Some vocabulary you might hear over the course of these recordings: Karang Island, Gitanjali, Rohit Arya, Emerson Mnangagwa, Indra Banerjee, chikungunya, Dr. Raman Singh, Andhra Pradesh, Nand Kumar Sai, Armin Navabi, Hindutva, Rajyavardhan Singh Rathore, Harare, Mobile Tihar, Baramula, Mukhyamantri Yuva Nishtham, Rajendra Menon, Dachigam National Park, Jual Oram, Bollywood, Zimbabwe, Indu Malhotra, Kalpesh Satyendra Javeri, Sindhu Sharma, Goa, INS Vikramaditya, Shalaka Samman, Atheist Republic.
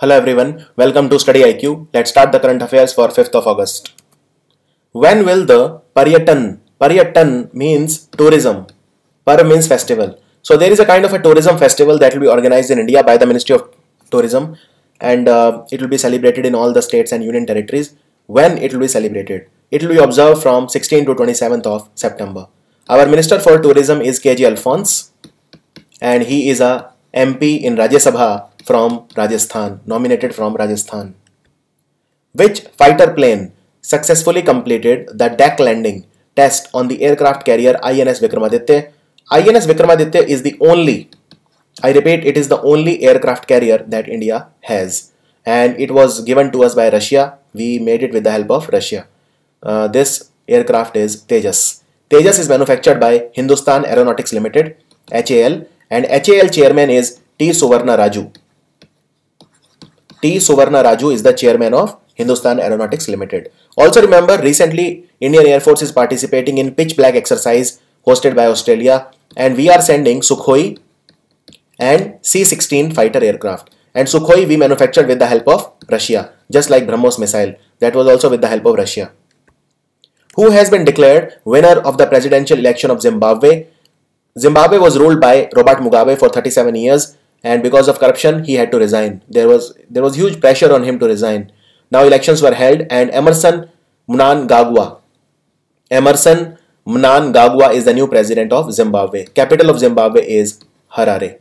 Hello everyone, welcome to Study IQ. Let's start the current affairs for 5th of August. When will the Paryatan means tourism, Par means festival. So there is a kind of a tourism festival that will be organized in India by the Ministry of Tourism and it will be celebrated in all the states and union territories. When it will be celebrated? It will be observed from 16 to 27th of September. Our Minister for Tourism is K J Alphonse and he is a MP in Rajya Sabha from Rajasthan, nominated from Rajasthan. Which fighter plane successfully completed the deck landing test on the aircraft carrier INS Vikramaditya? INS Vikramaditya is the only, I repeat, it is the only aircraft carrier that India has, and it was given to us by Russia. We made it with the help of Russia. This aircraft is Tejas. Tejas is manufactured by Hindustan Aeronautics Limited, HAL, and HAL chairman is T. Suvarna Raju. T. Suvarna Raju is the chairman of Hindustan Aeronautics Limited. Also remember, recently Indian Air Force is participating in pitch black exercise hosted by Australia, and we are sending Sukhoi and C-16 fighter aircraft. And Sukhoi we manufactured with the help of Russia, just like Brahmos missile, that was also with the help of Russia. Who has been declared winner of the presidential election of Zimbabwe? Zimbabwe was ruled by Robert Mugabe for 37 years and because of corruption he had to resign. There was huge pressure on him to resign. Now elections were held and Emerson Mnangagwa is the new president of Zimbabwe. Capital of Zimbabwe is Harare.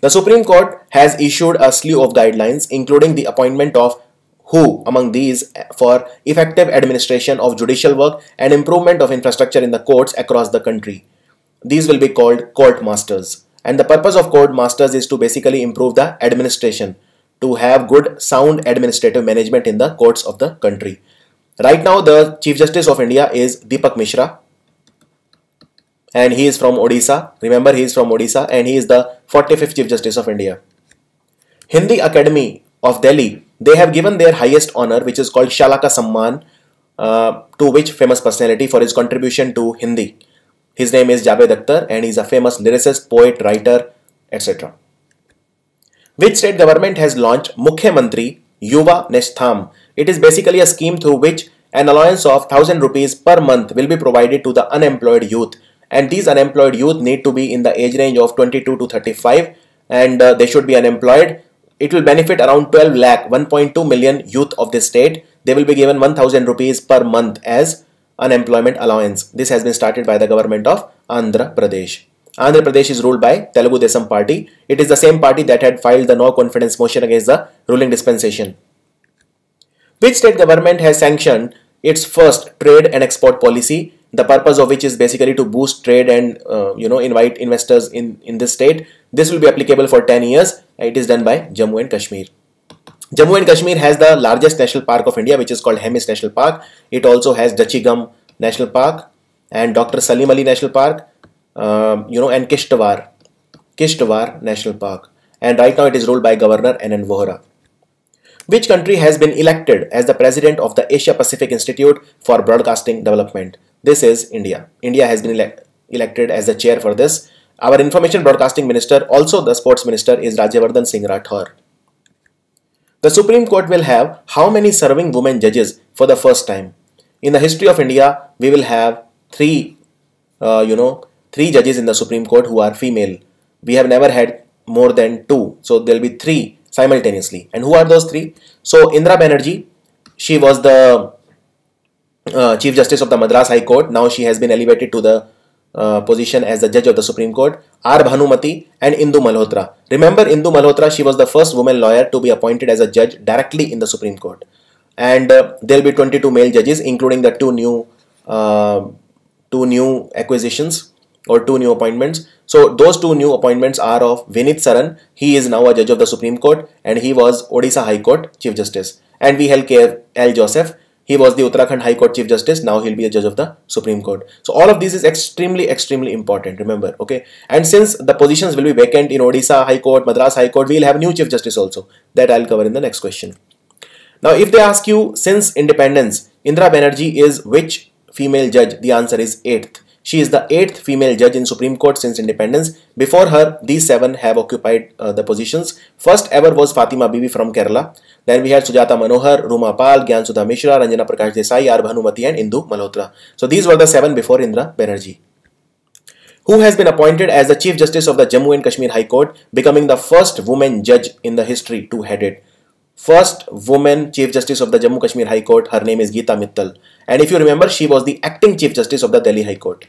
The Supreme Court has issued a slew of guidelines including the appointment of who among these for effective administration of judicial work and improvement of infrastructure in the courts across the country. These will be called court masters, and the purpose of court masters is to basically improve the administration, to have good sound administrative management in the courts of the country. Right now the Chief Justice of India is Deepak Mishra and he is from Odisha. Remember, he is from Odisha and he is the 45th Chief Justice of India. Hindi Academy of Delhi, they have given their highest honor, which is called Shalaka Samman, to which famous personality for his contribution to Hindi. His name is Javed Akhtar and he is a famous lyricist, poet, writer, etc. Which state government has launched Mukhyamantri Yuva Nishtham? It is basically a scheme through which an allowance of 1000 rupees per month will be provided to the unemployed youth, and these unemployed youth need to be in the age range of 22 to 35 and they should be unemployed. It will benefit around 12 lakh, 1.2 million youth of the state. They will be given 1000 rupees per month as unemployment allowance. This has been started by the government of Andhra Pradesh. Andhra Pradesh is ruled by Telugu Desam Party. It is the same party that had filed the no confidence motion against the ruling dispensation. Which state government has sanctioned its first trade and export policy, the purpose of which is basically to boost trade and invite investors in this state. This will be applicable for 10 years. It is done by Jammu and Kashmir. Jammu and Kashmir has the largest national park of India, which is called Hemis National Park. It also has Dachigam National Park and Dr. Salim Ali National Park, and Kishtwar National Park. And right now it is ruled by Governor N.N. Vohra. Which country has been elected as the president of the Asia Pacific Institute for Broadcasting Development? This is India. India has been elected as the chair for this. Our Information Broadcasting Minister, also the Sports Minister, is Rajyavardhan Singh Rathore. The Supreme Court will have how many serving women judges for the first time? In the history of India, we will have three judges in the Supreme Court who are female. We have never had more than two. So there will be three simultaneously. And who are those three? So Indra Banerjee, she was the Chief Justice of the Madras High Court. Now she has been elevated to the position as the judge of the Supreme Court. R. Bhanumati and Indu Malhotra. Remember Indu Malhotra, she was the first woman lawyer to be appointed as a judge directly in the Supreme Court. And there will be 22 male judges, including the two new acquisitions or two new appointments. So those two new appointments are of Vineet Saran. He is now a judge of the Supreme Court and he was Odisha High Court Chief Justice. And we held K. L. Joseph. He was the Uttarakhand High Court Chief Justice. Now he'll be a judge of the Supreme Court. So all of this is extremely, extremely important. Remember, okay. And since the positions will be vacant in Odisha High Court, Madras High Court, we'll have new Chief Justice also. That I'll cover in the next question. Now, if they ask you, since independence, Indira Banerjee is which female judge? The answer is 8th. She is the 8th female judge in Supreme Court since independence. Before her, these 7 have occupied the positions. First ever was Fatima Bibi from Kerala. Then we had Sujata Manohar, Ruma Pal, Gyan Sudha Mishra, Ranjana Prakash Desai, R. Bhanumati and Indu Malhotra. So these were the 7 before Indra Banerjee. Who has been appointed as the Chief Justice of the Jammu and Kashmir High Court, becoming the first woman judge in the history to head it. First woman Chief Justice of the Jammu Kashmir High Court, her name is Geeta Mittal. And if you remember, she was the acting Chief Justice of the Delhi High Court.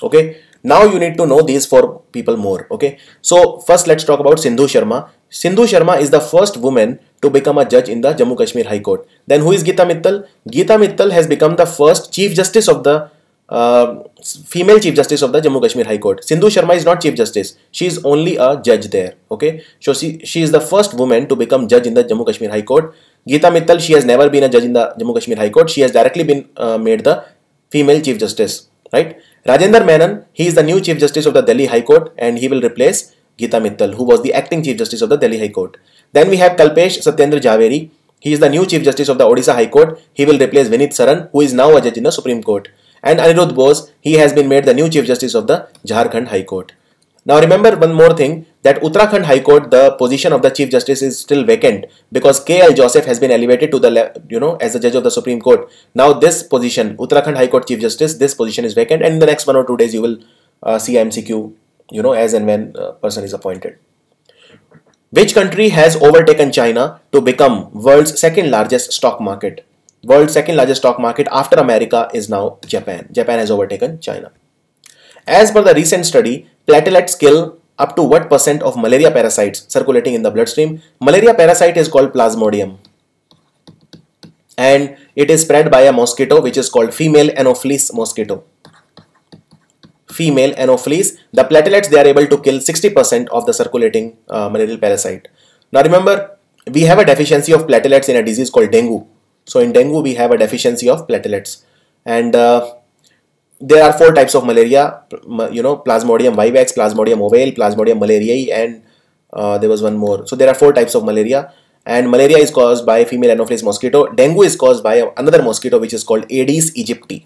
Okay, now you need to know these 4 people more. Okay, so first let's talk about Sindhu Sharma. Sindhu Sharma is the first woman to become a judge in the Jammu Kashmir High Court. Then who is Geeta Mittal? Geeta Mittal has become the first Chief Justice of the female Chief Justice of the Jammu Kashmir High Court. Sindhu Sharma is not Chief Justice. She is only a judge there. Okay. So she is the first woman to become judge in the Jammu Kashmir High Court. Geeta Mittal, she has never been a judge in the Jammu Kashmir High Court. She has directly been made the female Chief Justice. Right. Rajendra Menon, he is the new Chief Justice of the Delhi High Court and he will replace Geeta Mittal, who was the acting Chief Justice of the Delhi High Court. Then we have Kalpesh Satyendra Javeri. He is the new Chief Justice of the Odisha High Court. He will replace Vineet Saran, who is now a judge in the Supreme Court. And Anirudh Bose, he has been made the new Chief Justice of the Jharkhand High Court. Now remember one more thing, that Uttarakhand High Court, the position of the Chief Justice is still vacant because K.L. Joseph has been elevated to the, as the judge of the Supreme Court. Now this position, Uttarakhand High Court Chief Justice, this position is vacant and in the next 1 or 2 days you will see MCQ, as and when a person is appointed. Which country has overtaken China to become world's 2nd largest stock market? World's 2nd largest stock market after America is now Japan. Japan has overtaken China. As per the recent study, platelets kill up to what % of malaria parasites circulating in the bloodstream? Malaria parasite is called Plasmodium and it is spread by a mosquito which is called female Anopheles mosquito. Female Anopheles, the platelets, they are able to kill 60% of the circulating malarial parasite. Now remember, we have a deficiency of platelets in a disease called dengue. So in dengue, we have a deficiency of platelets and there are 4 types of malaria, Plasmodium vivax, Plasmodium ovale, Plasmodium malariae and there was one more. So there are 4 types of malaria and malaria is caused by female Anopheles mosquito. Dengue is caused by another mosquito which is called Aedes aegypti.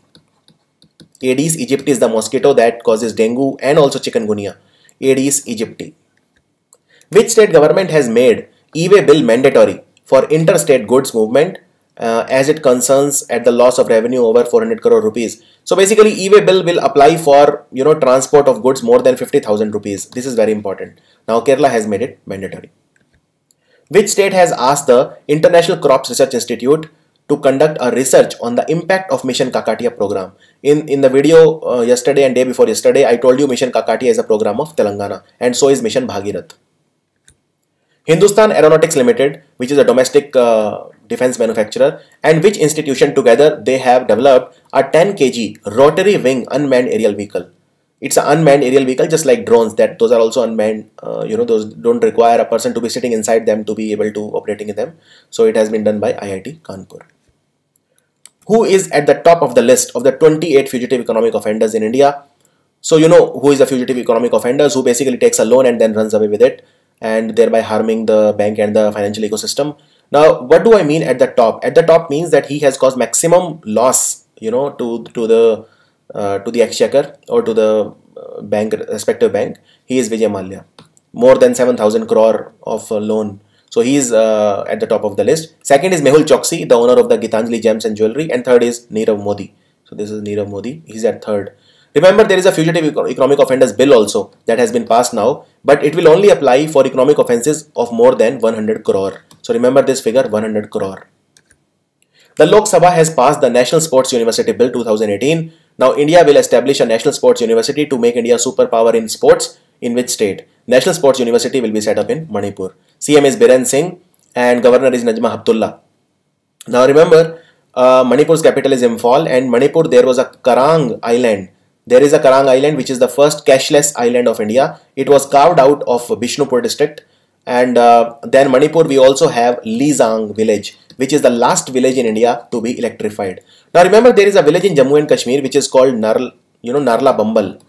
Aedes aegypti is the mosquito that causes dengue and also chikungunya. Aedes aegypti. Which state government has made e-way bill mandatory for interstate goods movement as it concerns at the loss of revenue over 400 crore rupees. So basically e-way bill will apply for transport of goods more than 50,000 rupees. This is very important. Now Kerala has made it mandatory. Which state has asked the International Crops Research Institute to conduct a research on the impact of Mission Kakatiya program? In the video yesterday and day before yesterday, I told you Mission Kakatiya is a program of Telangana and so is Mission Bhagirath. Hindustan Aeronautics Limited, which is a domestic defense manufacturer, and which institution together they have developed a 10 kg rotary wing unmanned aerial vehicle. It's an unmanned aerial vehicle just like drones, that those are also unmanned, those don't require a person to be sitting inside them to be able to operating in them. So it has been done by IIT Kanpur. Who is at the top of the list of the 28 fugitive economic offenders in India? So you know who is a fugitive economic offender, who basically takes a loan and then runs away with it and thereby harming the bank and the financial ecosystem. Now, what do I mean at the top? At the top means that he has caused maximum loss, to the exchequer or to the bank, respective bank. He is Vijay Mallya, more than 7,000 crore of loan. So he is at the top of the list. Second is Mehul Choksi, the owner of the Gitanjali Gems and Jewelry, and third is Nirav Modi. So this is Nirav Modi. He's at third. Remember, there is a fugitive economic offenders bill also that has been passed now, but it will only apply for economic offences of more than 100 crore. So remember this figure, 100 crore. The Lok Sabha has passed the National Sports University Bill 2018. Now India will establish a National Sports University to make India a superpower in sports. In which state? National Sports University will be set up in Manipur. CM is Biren Singh and Governor is Najma Heptulla. Now remember, Manipur's capital is Imphal, and Manipur there was a Karang Island. There is a Karang Island which is the first cashless island of India. It was carved out of Bishnupur district, and then Manipur we also have Lizang village, which is the last village in India to be electrified. Now remember, there is a village in Jammu and Kashmir which is called Narla Bambal.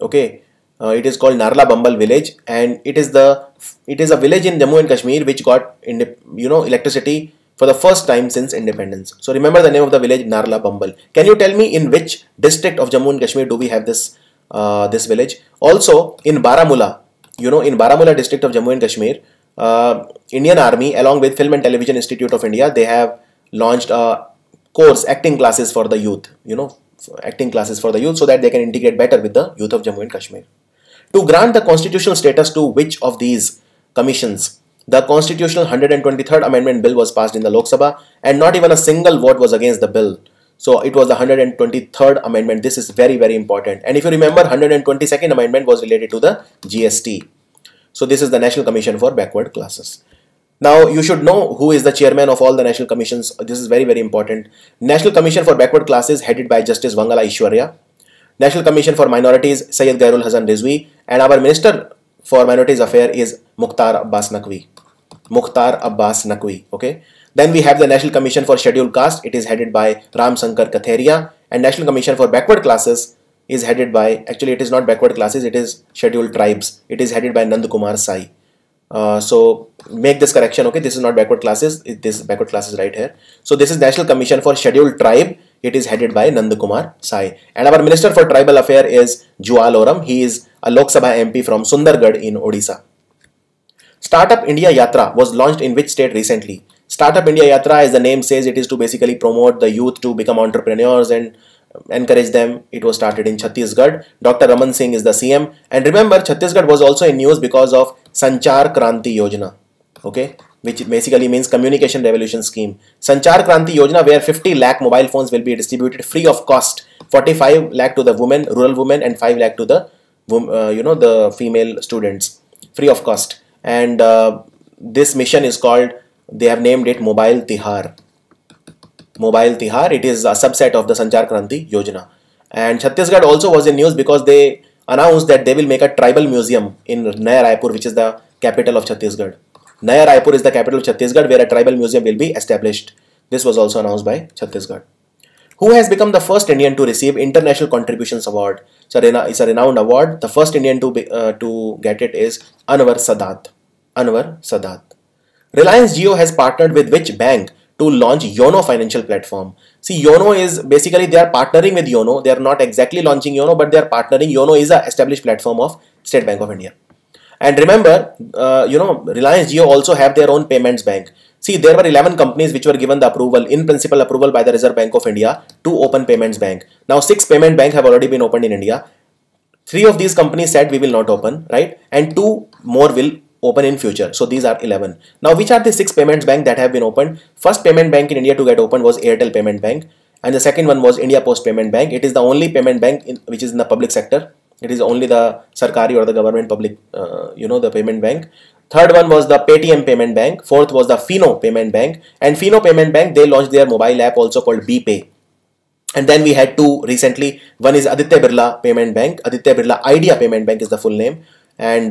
Okay, it is called Narla Bambal village, and it is a village in Jammu and Kashmir which got electricity for the first time since independence. So remember the name of the village, Narla Bambal. Can you tell me in which district of Jammu and Kashmir do we have this this village? Also in Baramula, you know, in Baramula district of Jammu and Kashmir, Indian Army along with Film and Television Institute of India, they have launched a course, acting classes for the youth, you know, acting classes for the youth, so that they can integrate better with the youth of Jammu and Kashmir. To grant the constitutional status to which of these commissions? The constitutional 123rd amendment bill was passed in the Lok Sabha and not even a single vote was against the bill. So it was the 123rd amendment. This is very, very important. And if you remember, 122nd amendment was related to the GST. So this is the National Commission for Backward Classes. Now you should know who is the chairman of all the national commissions. This is very, very important. National Commission for Backward Classes headed by Justice Wangala Ishwarya. National Commission for Minorities, Syed Gairul Hasan Rizvi. And our Minister for Minorities Affairs is Mukhtar Abbas Naqvi. Okay. Then we have the National Commission for Scheduled Caste. It is headed by Ram Shankar Katharia. And National Commission for Backward Classes is headed by, actually it is not backward classes, it is scheduled tribes. It is headed by Nand Kumar Sai. So make this correction, okay. This is not backward classes, this is backward classes right here. So this is National Commission for Scheduled Tribe. It is headed by Nand Kumar Sai. And our Minister for Tribal Affairs is Jual Oram. He is a Lok Sabha MP from Sundargarh in Odisha. Startup India Yatra was launched in which state recently? Startup India Yatra, as the name says, it is to basically promote the youth to become entrepreneurs and encourage them. It was started in Chhattisgarh. Dr. Raman Singh is the CM. And remember, Chhattisgarh was also in news because of Sanchar Kranti Yojana, okay, which basically means Communication Revolution Scheme. Sanchar Kranti Yojana, where 50 lakh mobile phones will be distributed free of cost, 45 lakh to the women, rural women, and 5 lakh to the, you know, the female students, free of cost. And this mission is called, they have named it Mobile Tihar. Mobile Tihar, it is a subset of the Sanchar Kranti Yojana. And Chhattisgarh also was in news because they announced that they will make a tribal museum in Naya Raipur, which is the capital of Chhattisgarh. Naya Raipur is the capital of Chhattisgarh, where a tribal museum will be established. This was also announced by Chhattisgarh. Who has become the first Indian to receive International Contributions Award? It's a renowned award. The first Indian to get it is Anwar Sadat. Anwar Sadat. Reliance Jio has partnered with which bank to launch YONO financial platform? See, YONO is basically, they are partnering with YONO. They are not exactly launching YONO, but they are partnering. YONO is an established platform of State Bank of India. And remember, you know, Reliance Jio also have their own payments bank. See, there were 11 companies which were given the approval, in principle approval by the Reserve Bank of India to open payments bank. Now 6 payment banks have already been opened in India. 3 of these companies said we will not open, right? And 2 more will open in future. So these are 11. Now which are the 6 payments bank that have been opened? First payment bank in India to get opened was Airtel Payment Bank. And the second one was India Post Payment Bank. It is the only payment bank which is in the public sector. It is only the Sarkari or the government public, you know, the payment bank. Third one was the Paytm Payment Bank. Fourth was the Fino Payment Bank. And Fino Payment Bank, they launched their mobile app also called BPay. And then we had 2 recently. One is Aditya Birla Payment Bank. Aditya Birla Idea Payment Bank is the full name. And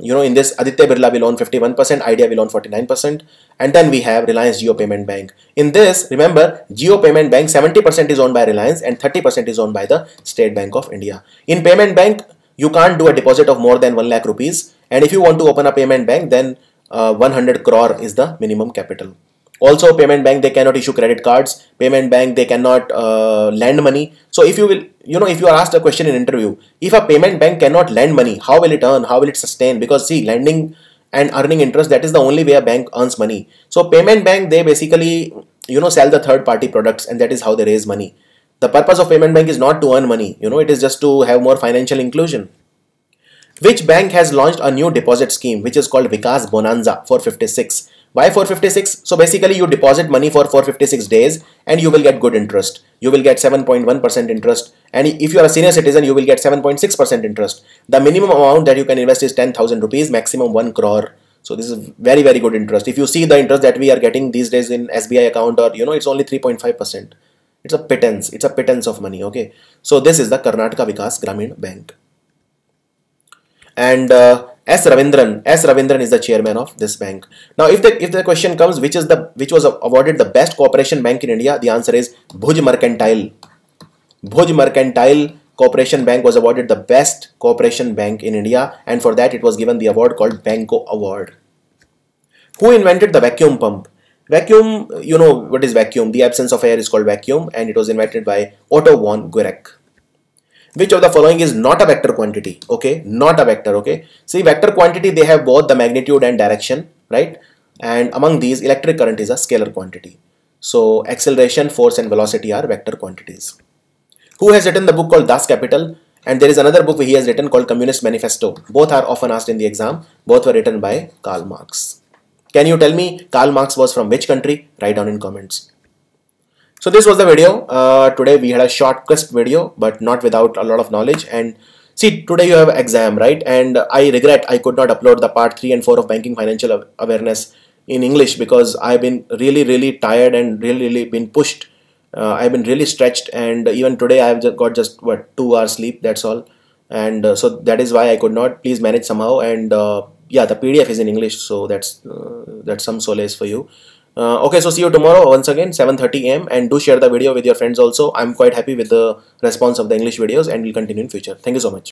you know, in this Aditya Birla will own 51%, Idea will own 49%. And then we have Reliance Jio Payment Bank. In this, remember, Jio Payment Bank 70% is owned by Reliance and 30% is owned by the State Bank of India. In payment bank, you can't do a deposit of more than 1 lakh rupees. And if you want to open a payment bank, then 100 crore is the minimum capital. Also, payment bank, they cannot issue credit cards. Payment bank, they cannot lend money. So if you will, you know, if you are asked a question in interview, if a payment bank cannot lend money, how will it earn? How will it sustain? Because see, lending and earning interest, that is the only way a bank earns money. So payment bank, they basically, you know, sell the third party products, and that is how they raise money. The purpose of payment bank is not to earn money, you know, it is just to have more financial inclusion. Which bank has launched a new deposit scheme which is called Vikas Bonanza 456? Why 456? So basically you deposit money for 456 days and you will get good interest. You will get 7.1% interest, and if you are a senior citizen you will get 7.6% interest. The minimum amount that you can invest is 10,000 rupees, maximum 1 crore. So this is very, very good interest. If you see the interest that we are getting these days in SBI account, or you know, it's only 3.5%. It's a pittance. It's a pittance of money. Okay. So this is the Karnataka Vikas Gramin Bank. And S Ravindran is the chairman of this bank. Now, if the question comes, which was awarded the best cooperation bank in India, the answer is Bhuj Mercantile. Bhuj Mercantile Cooperation Bank was awarded the best cooperation bank in India, and for that it was given the award called Banco Award. Who invented the vacuum pump? Vacuum, you know what is vacuum. The absence of air is called vacuum, and it was invented by Otto von Guericke. Which of the following is not a vector quantity? Okay, not a vector. Okay, see, vector quantity, they have both the magnitude and direction, right? And among these, electric current is a scalar quantity. So acceleration, force and velocity are vector quantities. Who has written the book called Das Kapital? And there is another book he has written called Communist Manifesto. Both are often asked in the exam. Both were written by Karl Marx. Can you tell me Karl Marx was from which country? Write down in comments. So this was the video. Today we had a short, crisp video, but not without a lot of knowledge. And see, today you have an exam, right? And I regret I could not upload the part 3 and 4 of Banking Financial Awareness in English, because I've been really tired and really been pushed. I've been really stretched, and even today I've just got what 2 hours sleep, that's all. And so that is why I could not. Please manage somehow. And yeah, the PDF is in English, so that's some solace for you. Okay, so see you tomorrow once again 7:30 AM, and do share the video with your friends also. I'm quite happy with the response of the English videos, and we'll continue in future. Thank you so much.